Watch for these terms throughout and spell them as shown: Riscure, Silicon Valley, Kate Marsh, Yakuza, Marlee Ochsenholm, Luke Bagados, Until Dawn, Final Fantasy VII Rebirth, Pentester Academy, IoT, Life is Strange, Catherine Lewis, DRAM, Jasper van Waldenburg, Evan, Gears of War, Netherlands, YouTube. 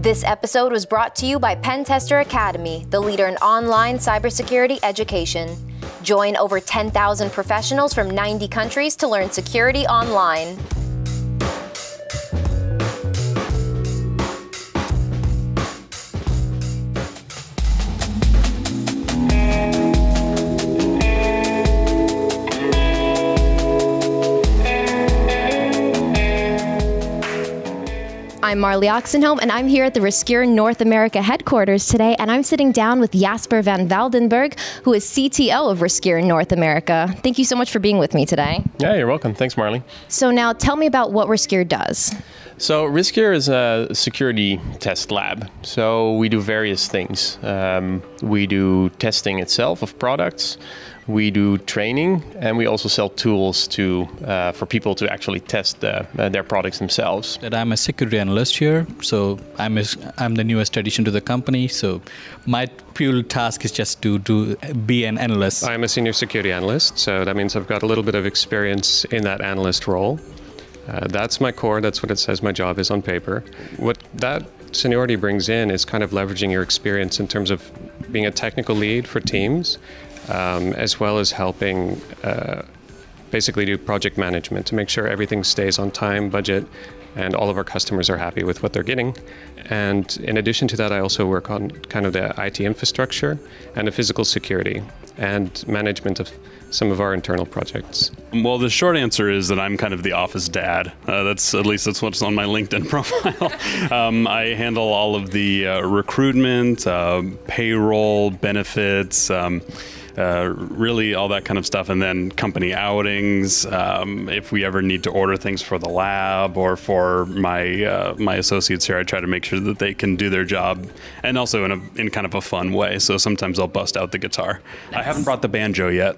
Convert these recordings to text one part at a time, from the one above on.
This episode was brought to you by Pentester Academy, the leader in online cybersecurity education. Join over 10,000 professionals from 90 countries to learn security online. I'm Marlee Ochsenholm, and I'm here at the Riscure North America headquarters today, and I'm sitting down with Jasper van Waldenburg, who is CTO of Riscure North America. Thank you so much for being with me today. Yeah, you're welcome. Thanks, Marlee. So now tell me about what Riscure does. So Riscure is a security test lab. So we do various things. We do testing itself of products. We do training, and we also sell tools to for people to actually test their products themselves. And I'm a security analyst here, so I'm the newest addition to the company. So my pure task is just to be an analyst. I'm a senior security analyst, so that means I've got a little bit of experience in that analyst role. That's my core. That's what it says my job is on paper. What that seniority brings in is kind of leveraging your experience in terms of being a technical lead for teams. As well as helping basically do project management to make sure everything stays on time, budget, and all of our customers are happy with what they're getting. And in addition to that, I also work on kind of the IT infrastructure and the physical security and management of some of our internal projects. Well, the short answer is that I'm kind of the office dad. At least that's what's on my LinkedIn profile. I handle all of the recruitment, payroll, benefits, really all that kind of stuff, and then company outings. If we ever need to order things for the lab or for my my associates here, I try to make sure that they can do their job, and also in kind of a fun way. So sometimes I'll bust out the guitar. Nice. I haven't brought the banjo yet.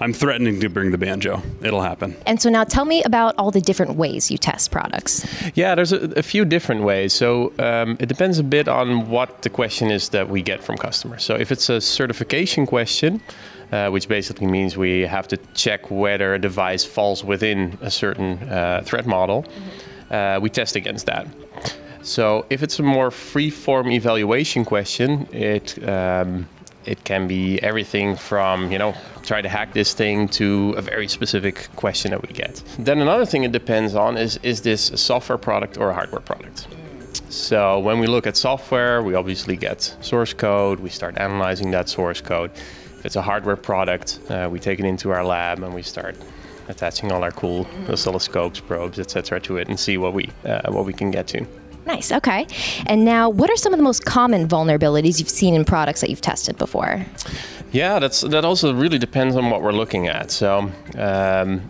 I'm threatening to bring the banjo. It'll happen. And so now tell me about all the different ways you test products. Yeah, there's a few different ways. So it depends a bit on what the question is that we get from customers. So if it's a certification question, which basically means we have to check whether a device falls within a certain threat model, we test against that. So if it's a more free-form evaluation question, it can be everything from, you know, try to hack this thing to a very specific question that we get. Then another thing it depends on is this a software product or a hardware product? So when we look at software, we obviously get source code, we start analyzing that source code. If it's a hardware product, we take it into our lab and we start attaching all our cool oscilloscopes, probes, etc. to it and see what we can get to. Nice, okay. And now, what are some of the most common vulnerabilities you've seen in products that you've tested before? Yeah, that also really depends on what we're looking at. So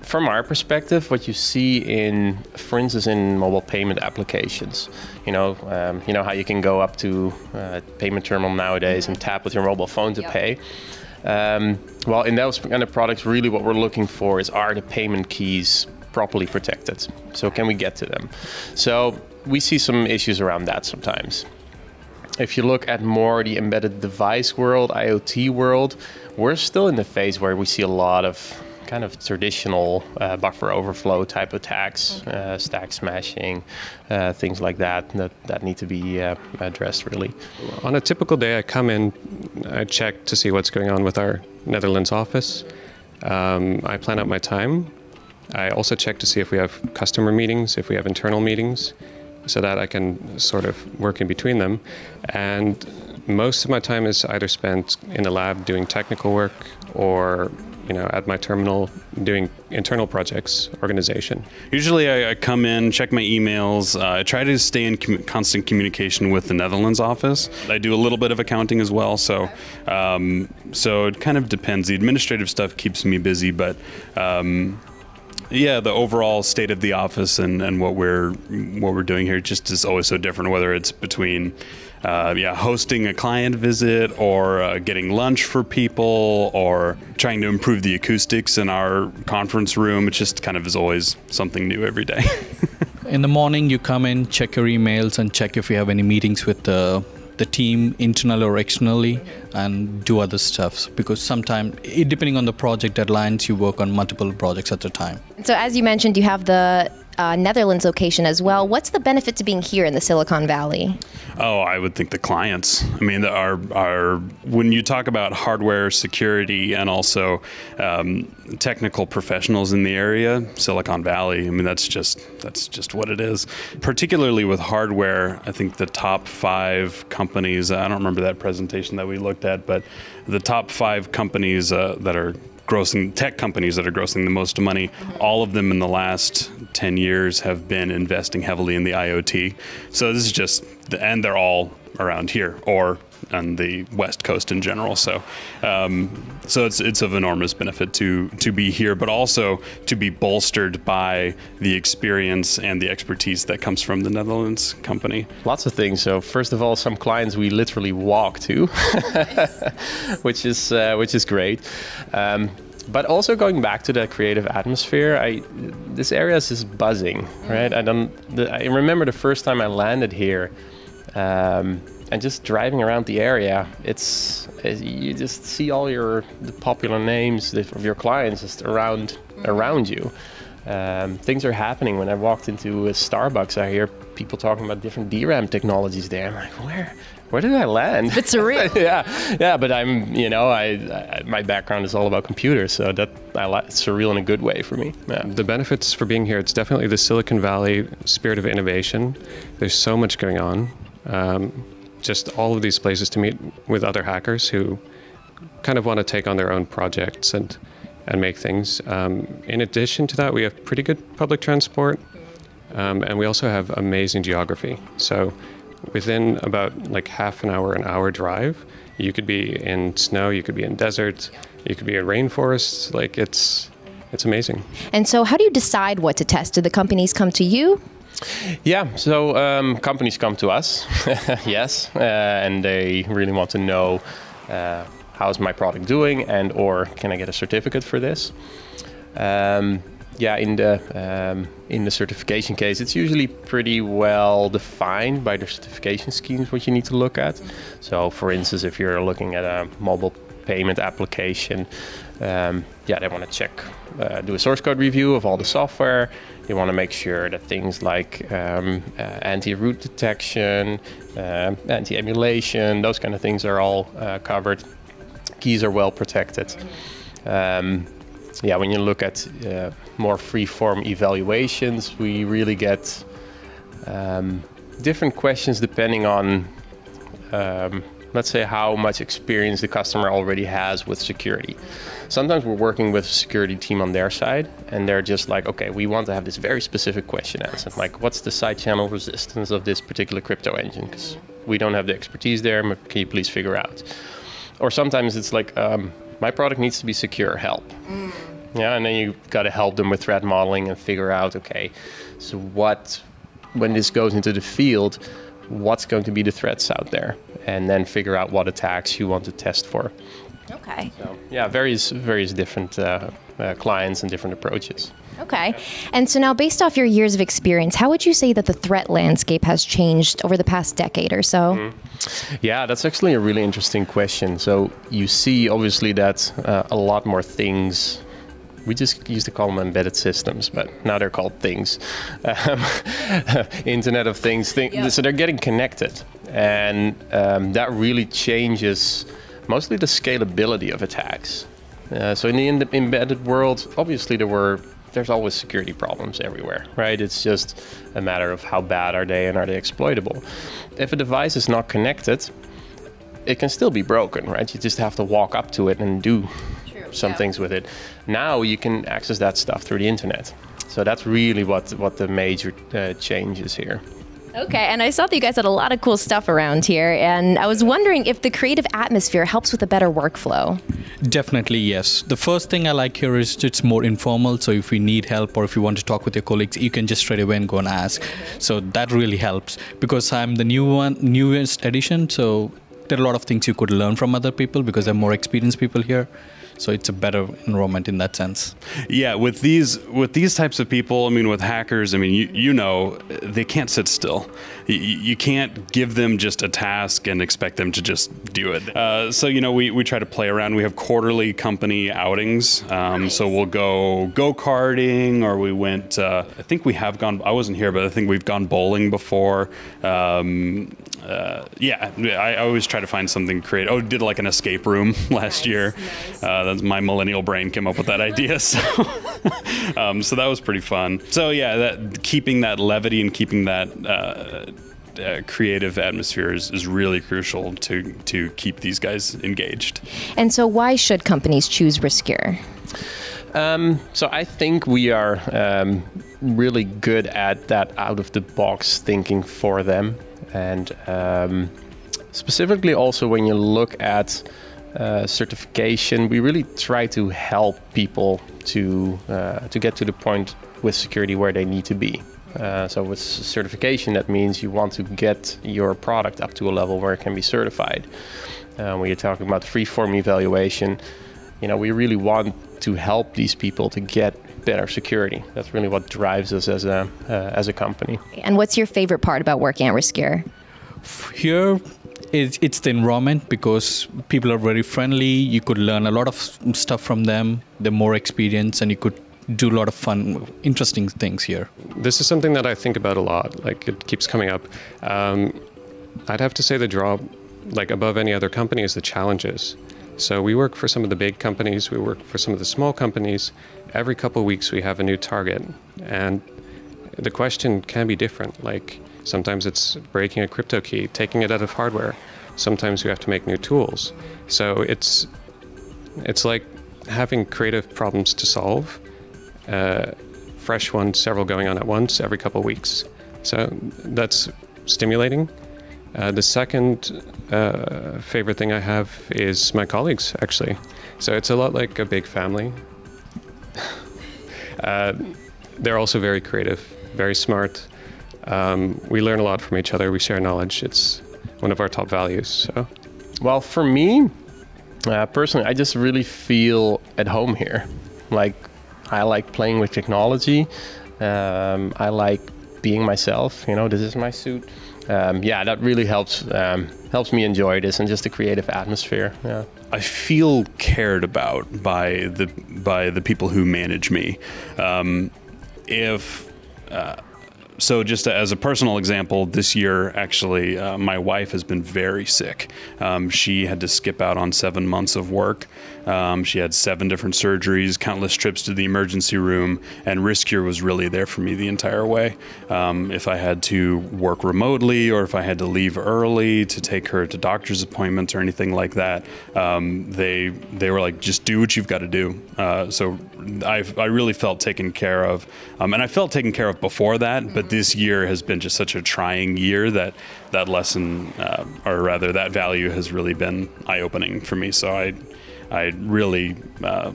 from our perspective, what you see in, for instance, in mobile payment applications, you know how you can go up to payment terminal nowadays and tap with your mobile phone to pay. Well, in those kind of products, really what we're looking for is, are the payment keys properly protected? So can we get to them? So we see some issues around that sometimes. If you look at more the embedded device world, IoT world, we're still in the phase where we see a lot of kind of traditional buffer overflow type attacks, stack smashing, things like that need to be addressed really. On a typical day, I come in, I check to see what's going on with our Netherlands office. I plan out my time. I also check to see if we have customer meetings, if we have internal meetings, so that I can sort of work in between them. And most of my time is either spent in the lab doing technical work or, you know, at my terminal doing internal projects, organization. Usually I come in, check my emails. I try to stay in constant communication with the Netherlands office. I do a little bit of accounting as well, so so it kind of depends. The administrative stuff keeps me busy, but yeah, the overall state of the office and what we're doing here just is always so different, whether it's between hosting a client visit or getting lunch for people or trying to improve the acoustics in our conference room. It just kind of is always something new every day. In the morning, you come in, check your emails and check if you have any meetings with the team, internal or externally, and do other stuff, because sometimes, depending on the project deadlines, you work on multiple projects at a time. So as you mentioned, you have the Netherlands location as well. What's the benefit to being here in the Silicon Valley? Oh, I would think the clients. I mean, when you talk about hardware security and also technical professionals in the area, Silicon Valley, I mean, that's just what it is. Particularly with hardware, I think the top 5 companies, I don't remember that presentation that we looked at, but the top 5 companies that are grossing, tech companies that are grossing the most money, all of them in the last 10 years have been investing heavily in the IoT. So this is just, and they're all around here or on the West Coast in general. So it's of enormous benefit to be here, but also to be bolstered by the experience and the expertise that comes from the Netherlands company. Lots of things. So first of all, some clients we literally walk to, which is great. But also going back to that creative atmosphere, this area is just buzzing, right? I remember the first time I landed here, and just driving around the area, you just see all the popular names of your clients just around you. Things are happening. When I walked into a Starbucks, I hear people talking about different DRAM technologies there. I'm like, where did I land? It's surreal. yeah. But I'm, you know, my background is all about computers, so that it's surreal in a good way for me. Yeah. The benefits for being here, it's definitely the Silicon Valley spirit of innovation. There's so much going on. Just all of these places to meet with other hackers who kind of want to take on their own projects and make things. In addition to that, we have pretty good public transport, and we also have amazing geography. So within about like half an hour drive, you could be in snow, you could be in desert, you could be in rainforests. Like it's amazing. And so how do you decide what to test? Do the companies come to you? Yeah, so companies come to us, yes, and they really want to know how's my product doing, and or can I get a certificate for this? Yeah, in the certification case, it's usually pretty well defined by the certification schemes what you need to look at. So, for instance, if you're looking at a mobile payment application, yeah, they want to check, do a source code review of all the software. They want to make sure that things like anti-root detection, anti-emulation, those kind of things are all covered. Keys are well protected. Yeah, when you look at more free-form evaluations, we really get different questions depending on let's say how much experience the customer already has with security. Sometimes we're working with a security team on their side and they're just like, okay, we want to have this very specific question answered. Like, what's the side channel resistance of this particular crypto engine? Because we don't have the expertise there, but can you please figure out? Or sometimes it's like, my product needs to be secure, help. Yeah, and then you got to help them with threat modeling and figure out, okay, so when this goes into the field, what's going to be the threats out there, and then figure out what attacks you want to test for. Okay. So, yeah, various different clients and different approaches. Okay. Yeah. And so now, based off your years of experience, how would you say that the threat landscape has changed over the past decade or so? Yeah, that's actually a really interesting question. So you see, obviously, that a lot more things. We just used to call them embedded systems, but now they're called things. Internet of Things. Yeah. So they're getting connected. And that really changes mostly the scalability of attacks. So in the embedded world, obviously there's always security problems everywhere, right? It's just a matter of how bad are they and are they exploitable. If a device is not connected, it can still be broken, right? You just have to walk up to it and do some things with it. Now you can access that stuff through the internet. So that's really what the major change is here. Okay, and I saw that you guys had a lot of cool stuff around here, and I was wondering if the creative atmosphere helps with a better workflow. Definitely, yes. The first thing I like here is it's more informal, so if you need help or if you want to talk with your colleagues, you can just straight away and go and ask. So that really helps, because I'm the newest addition, so there are a lot of things you could learn from other people because they're more experienced people here. So it's a better enrollment in that sense. Yeah, with these types of people, I mean, with hackers, I mean, you know, they can't sit still. You can't give them just a task and expect them to just do it. So, you know, we try to play around. We have quarterly company outings. So we'll go-karting, or we went, I think we have gone, I wasn't here, but I think we've gone bowling before. Yeah, I always try to find something creative. Oh, did like an escape room last year. Nice. That's my millennial brain came up with that idea. So, so that was pretty fun. So yeah, keeping that levity and keeping that creative atmosphere is really crucial to keep these guys engaged. And so, why should companies choose Riscure? So I think we are really good at that out-of-the-box thinking for them. And specifically also when you look at certification, we really try to help people to get to the point with security where they need to be. So with certification, that means you want to get your product up to a level where it can be certified. When you're talking about free-form evaluation, you know, we really want to help these people to get better security. That's really what drives us as a company. And what's your favorite part about working at Riscure? Here, it's the environment, because people are very friendly. You could learn a lot of stuff from them. They're more experienced, and you could do a lot of fun, interesting things here. This is something that I think about a lot. Like, it keeps coming up. I'd have to say the draw, like above any other company, is the challenges. So we work for some of the big companies, we work for some of the small companies. Every couple of weeks we have a new target, and the question can be different. Like, sometimes it's breaking a crypto key, taking it out of hardware. Sometimes you have to make new tools. So it's like having creative problems to solve, fresh ones, several going on at once every couple of weeks. So that's stimulating. The second favorite thing I have is my colleagues, actually. So it's a lot like a big family. They're also very creative, very smart. We learn a lot from each other. We share knowledge. It's one of our top values. So, well, for me, personally, I just really feel at home here. Like, I like playing with technology. I like being myself. You know, this is my suit. Yeah, that really helps me enjoy this, and just the creative atmosphere. Yeah. I feel cared about by the people who manage me. So just as a personal example, this year, actually, my wife has been very sick. She had to skip out on 7 months of work. She had 7 different surgeries, countless trips to the emergency room, and Riscure was really there for me the entire way. If I had to work remotely, or if I had to leave early to take her to doctor's appointments or anything like that, they were like, just do what you've got to do. So I really felt taken care of. And I felt taken care of before that, but this year has been just such a trying year that that lesson, or rather that value, has really been eye-opening for me. So I really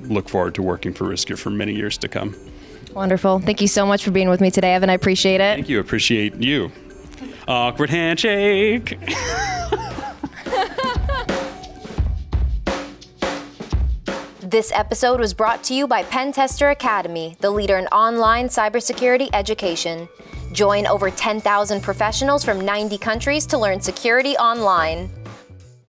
look forward to working for Riscure for many years to come. Wonderful. Thank you so much for being with me today, Evan. I appreciate it. Thank you. Appreciate you. Awkward handshake. This episode was brought to you by Pentester Academy, the leader in online cybersecurity education. Join over 10,000 professionals from 90 countries to learn security online.